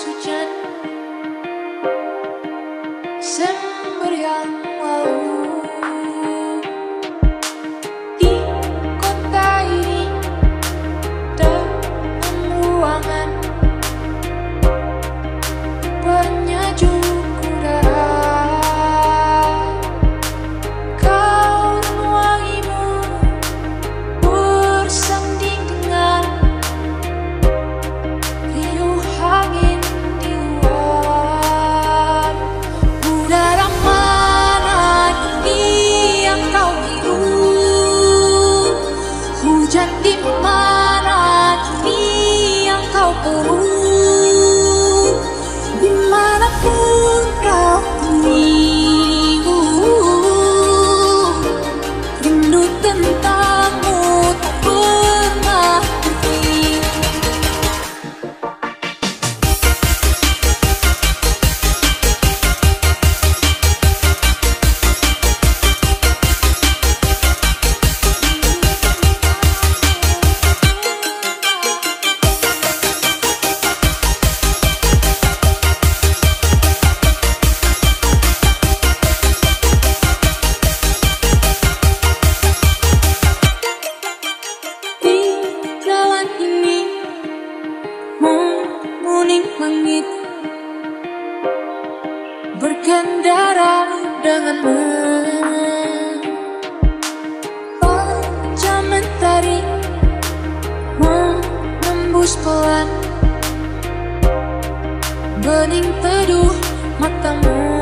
hujan semberian lalu. Di kota ini dalam ruangan penyejuk udara, kau dan wangimu bersanding dengan riuh angin. Hujan di mana kini yang kau perlu, dimanapun kau minggu, rindu tentangmu tak pernah pergi. Langit bergendara denganmu, panca mentari menembus pelan bening teduh matamu.